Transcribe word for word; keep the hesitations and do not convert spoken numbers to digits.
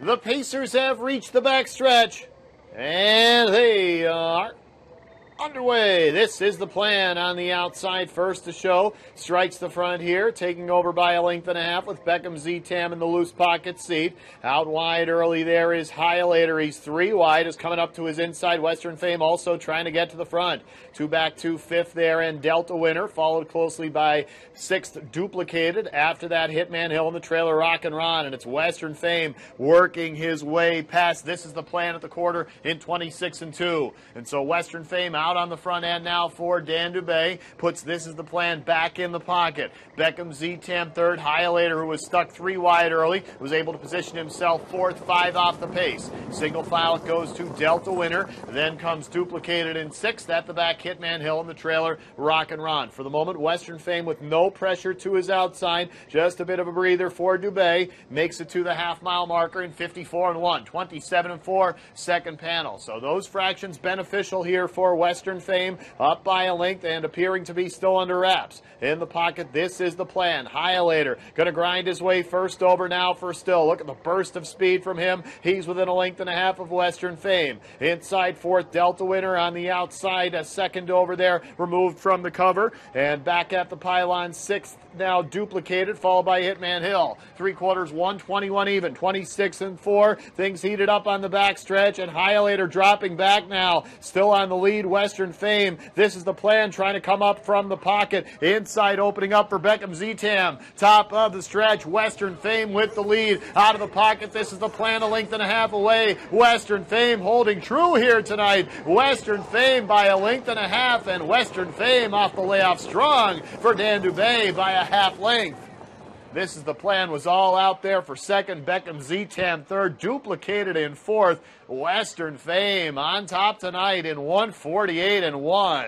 The Pacers have reached the backstretch, and they are underway. This is the plan on the outside. First to show. Strikes the front here. Taking over by a length and a half with Beckham Z Tam in the loose pocket seat. Out wide early there is Hialator. He's three wide. Is coming up to his inside. Western Fame also trying to get to the front. Two back, two fifth there. And Delta Winner followed closely by sixth Duplicated. After that, Hitman Hill in the trailer, Rockin Ron. And it's Western Fame working his way past. This is the plan at the quarter in twenty-six and two. And so Western Fame out. Out on the front end now for Dan Dubé. Puts This Is the Plan back in the pocket. Beckham Z Tam third. Hialator, who was stuck three wide early, was able to position himself fourth, five off the pace. Single file goes to Delta Winner. Then comes Duplicated in sixth. At the back, Hitman Hill in the trailer, Rockin' Ron. For the moment, Western Fame with no pressure to his outside. Just a bit of a breather for Dubé. Makes it to the half mile marker in fifty-four and one. twenty-seven and four, second panel. So those fractions beneficial here for Western. Western Fame up by a length and appearing to be still under wraps. In the pocket, This Is the Plan. Hialator going to grind his way first over now for Still. Look at the burst of speed from him. He's within a length and a half of Western Fame. Inside fourth, Delta Winner on the outside, a second over there, removed from the cover. And back at the pylon, sixth now Duplicated, followed by Hitman Hill. Three quarters, one twenty-one even, twenty-six and four. Things heated up on the backstretch, and Hialator dropping back now. Still on the lead, West Western Fame. This Is the Plan trying to come up from the pocket. Inside opening up for Beckham Z Tam. Top of the stretch. Western Fame with the lead. Out of the pocket, This Is the Plan a length and a half away. Western Fame holding true here tonight. Western Fame by a length and a half, and Western Fame off the layoff strong for Dan Dubé by a half length. This Is the Plan was all out there for second. Beckham Z Tam third. Duplicated in fourth. Western Fame on top tonight in one forty-eight and one.